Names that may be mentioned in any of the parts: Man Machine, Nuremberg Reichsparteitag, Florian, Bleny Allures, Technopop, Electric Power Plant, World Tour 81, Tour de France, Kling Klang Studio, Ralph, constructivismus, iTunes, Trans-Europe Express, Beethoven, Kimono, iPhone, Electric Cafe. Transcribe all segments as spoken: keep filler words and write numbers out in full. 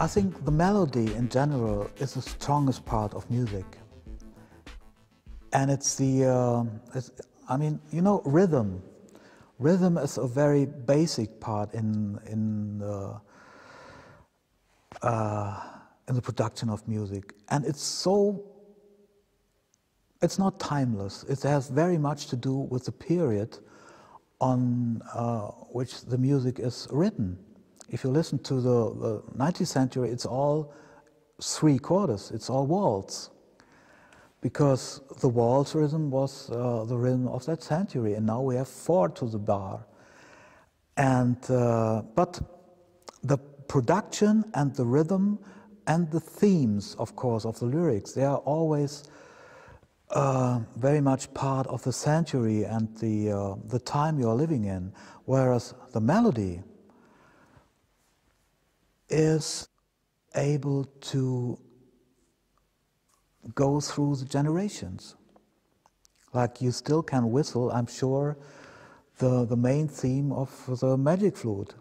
I think the melody in general is the strongest part of music. And it's the, uh, it's, I mean, you know, rhythm. Rhythm is a very basic part in, in, uh, uh, in the production of music. And it's so, it's not timeless. It has very much to do with the period on uh, which the music is written. If you listen to the uh, nineteenth century, it's all three quarters, it's all waltz. Because the waltz rhythm was uh, the rhythm of that century, and now we have four to the bar. And, uh, but the production and the rhythm and the themes, of course, of the lyrics, they are always uh, very much part of the century and the, uh, the time you're living in, whereas the melody is able to go through the generations. Like, you still can whistle, I'm sure, the, the main theme of the magic flute,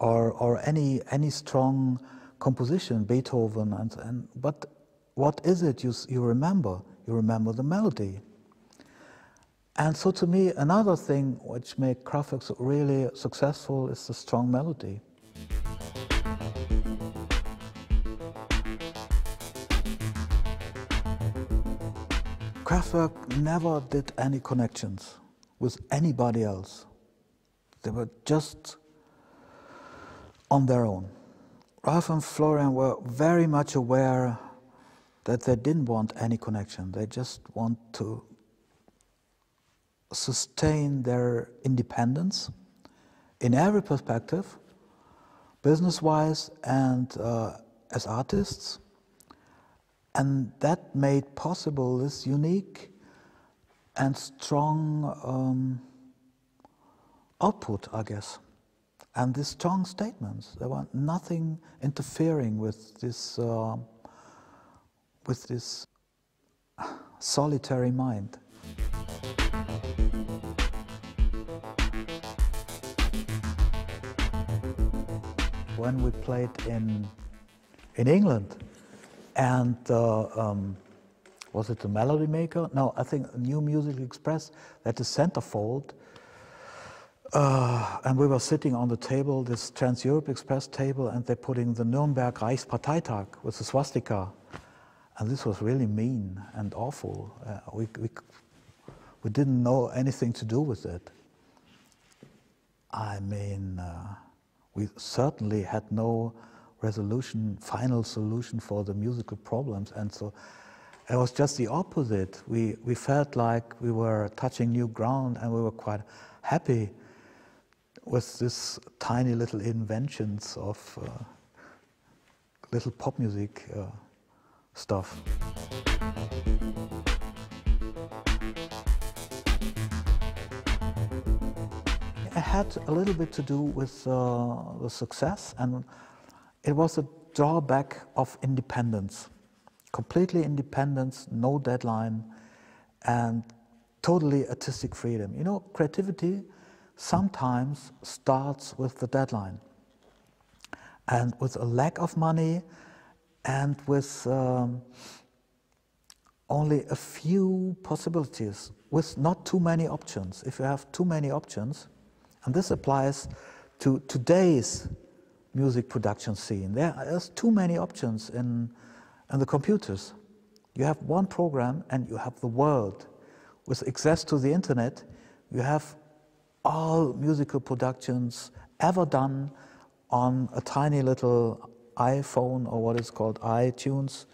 or, or any, any strong composition, Beethoven, and, and but what is it you, you remember? You remember the melody. And so to me, another thing which made Kraftwerk really successful is the strong melody. Kraftwerk never did any connections with anybody else. They were just on their own. Ralph and Florian were very much aware that they didn't want any connection. They just want to sustain their independence in every perspective, business-wise and uh, as artists. And that made possible this unique and strong um, output, I guess. And these strong statements. There were nothing interfering with this, uh, with this solitary mind. When we played in, in England, and uh, um, was it the Melody Maker? No, I think New Music Express, that is Centerfold. Uh, and we were sitting on the table, this Trans-Europe Express table, and they're putting the Nuremberg Reichsparteitag with the swastika. And this was really mean and awful. Uh, we, we, we didn't know anything to do with it. I mean, uh, we certainly had no resolution, final solution for the musical problems, and so it was just the opposite. We, we felt like we were touching new ground, and we were quite happy with this tiny little inventions of uh, little pop music uh, stuff. It had a little bit to do with uh, the success, and it was a drawback of independence, completely independence, no deadline, and totally artistic freedom. You know, creativity sometimes starts with the deadline, and with a lack of money, and with um, only a few possibilities, with not too many options. If you have too many options, and this applies to today's music production scene. There's too many options in, in the computers. You have one program and you have the world. With access to the internet, you have all musical productions ever done on a tiny little iPhone, or what is called iTunes.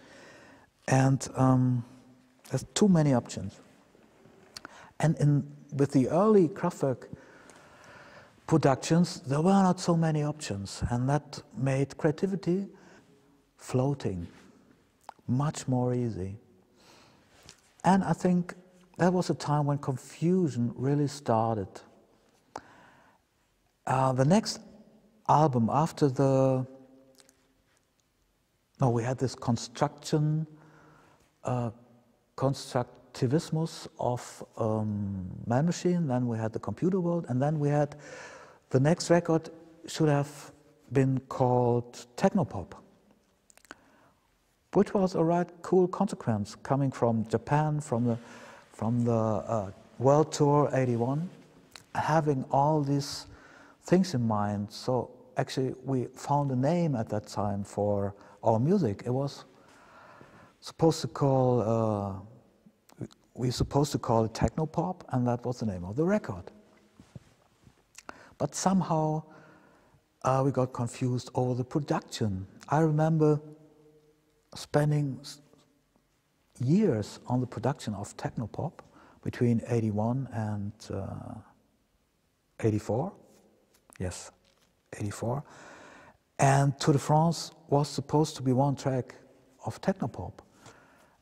And um, there's too many options. And in, with the early Kraftwerk productions, there were not so many options, and that made creativity floating much more easy. And I think that was a time when confusion really started. Uh, the next album after the, no, we had this construction, uh, constructivismus of um, Man Machine, then we had the computer world, and then we had the next record should have been called Technopop, which was a right cool consequence coming from Japan, from the, from the uh, World Tour eighty-one, having all these things in mind. So actually we found a name at that time for our music. It was supposed to call, uh, we were supposed to call it Technopop, and that was the name of the record. But somehow uh, we got confused over the production. I remember spending years on the production of Technopop between eighty-one and uh, eighty-four. Yes, eighty-four. And Tour de France was supposed to be one track of Technopop.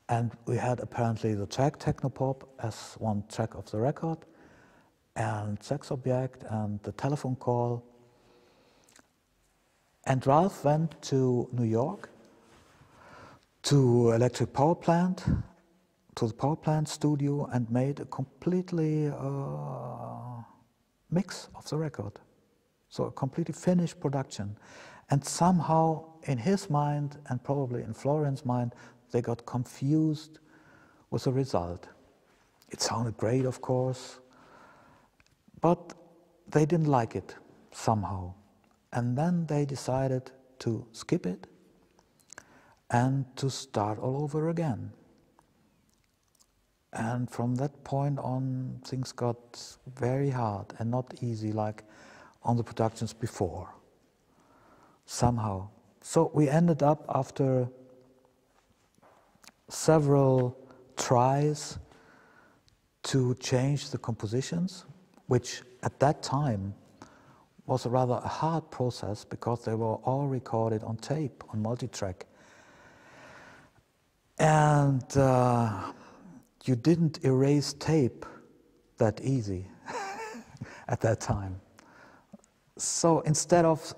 And we had apparently the track Technopop as one track of the record, and Sex Object, and the telephone call. And Ralph went to New York, to Electric Power Plant, to the Power Plant studio, and made a completely uh, mix of the record. So a completely finished production. And somehow in his mind, and probably in Florian's mind, they got confused with the result. It sounded great, of course, but they didn't like it somehow. And then they decided to skip it and to start all over again. And from that point on, things got very hard and not easy like on the productions before, somehow. So we ended up, after several tries to change the compositions, which at that time was a rather hard process because they were all recorded on tape, on multitrack. And uh, you didn't erase tape that easy at that time. So instead of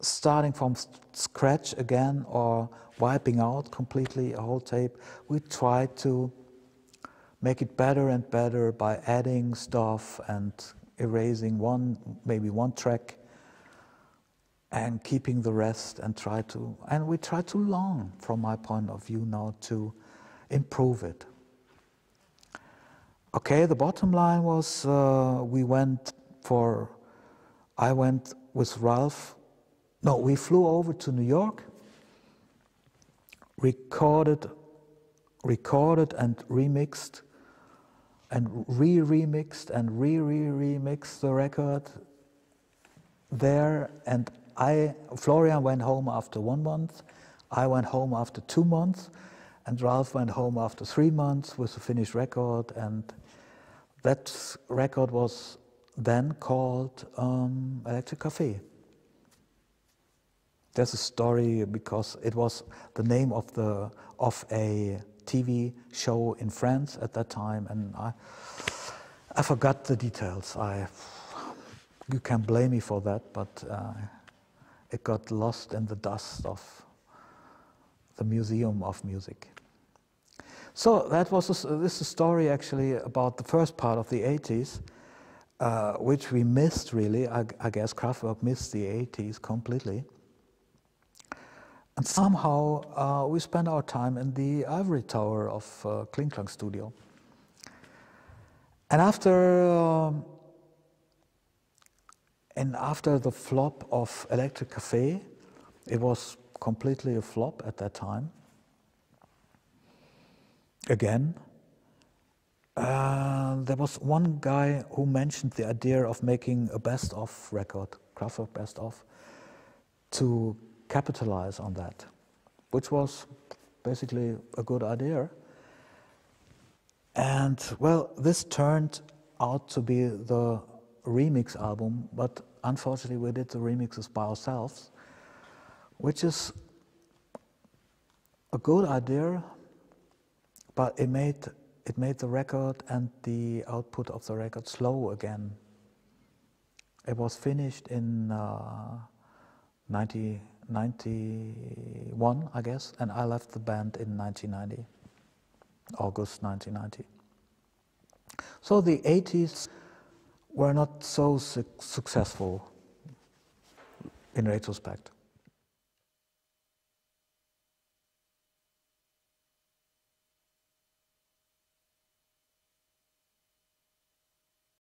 starting from scratch again or wiping out completely a whole tape, we tried to make it better and better by adding stuff and erasing one, maybe one track, and keeping the rest, and try to, and we try to long, from my point of view now, to improve it. Okay, the bottom line was uh, we went for, I went with Ralph, no, we flew over to New York, recorded, recorded and remixed, and re-remixed and re-re-remixed the record there. And I, Florian went home after one month, I went home after two months, and Ralph went home after three months with the finished record. And that record was then called um, Electric Cafe. There's a story because it was the name of the of a T V show in France at that time, and I I forgot the details. I you can blame me for that, but uh, it got lost in the dust of the Museum of Music. So that was a, this is a story actually about the first part of the eighties. Uh, which we missed, really. I, I guess Kraftwerk missed the eighties completely. And somehow uh, we spent our time in the ivory tower of uh, Kling Klang Studio. And after, um, and after the flop of Electric Cafe, it was completely a flop at that time. Again. Uh, there was one guy who mentioned the idea of making a best-of record, Kraftwerk best-of, to capitalize on that, which was basically a good idea. And, well, this turned out to be the remix album, but unfortunately we did the remixes by ourselves, which is a good idea, but it made It made the record and the output of the record slow again. It was finished in uh, nineteen ninety-one, I guess, and I left the band in nineteen ninety, August nineteen ninety. So the eighties were not so su- successful in retrospect.